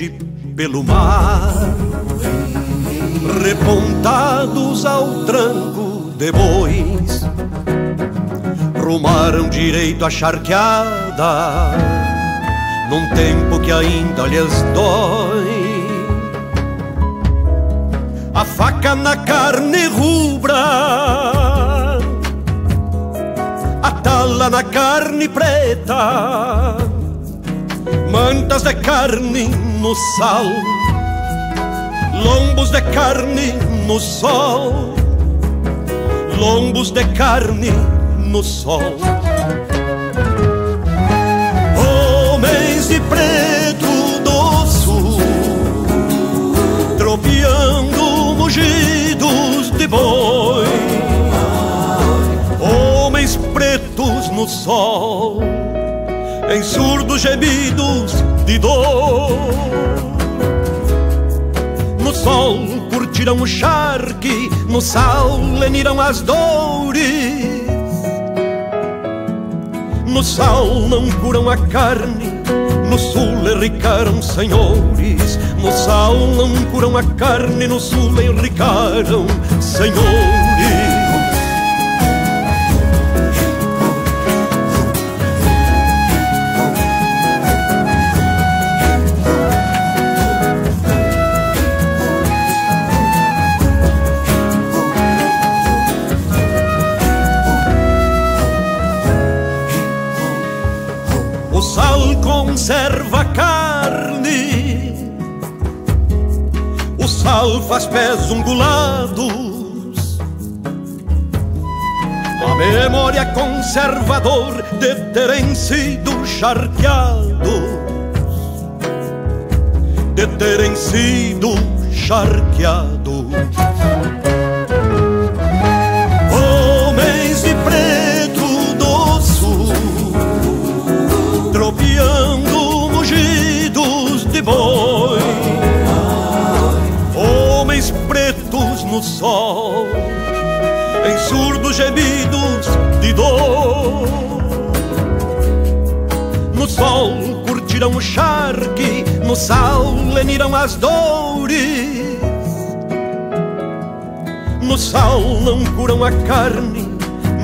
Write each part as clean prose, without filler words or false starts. longe pelo mar, repontados ao tranco de bois, rumaram direito à charqueada, num tempo que ainda lhes dói. A faca na carne rubra, a tala na carne preta, mantas de carne no sal, lombos de carne no sol, lombos de carne no sol. Homens de preto do sul, tropeando mugidos de boi, homens pretos no sol, em surdos gemidos de dor. No sol curtiram o charque, no sal leniram as dores. No sal não curam a carne, no sul enricaram senhores. No sal não curam a carne, no sul enricaram senhores. Conserva a carne, o sal faz pés ungulados, a memória conservador de terem sido charqueados, de terem sido charqueados. Homens de preto do sul, tropeando de boi, homens pretos no sol, em surdos gemidos de dor. No sol curtiram o charque, no sal leniram as dores. No sal não curam a carne,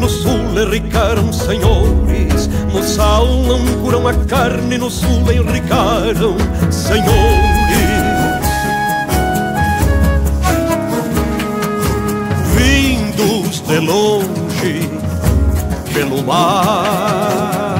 no sul enricaram senhores. No sal não curam a carne, no sul enricaram senhores. Vindos de longe pelo mar,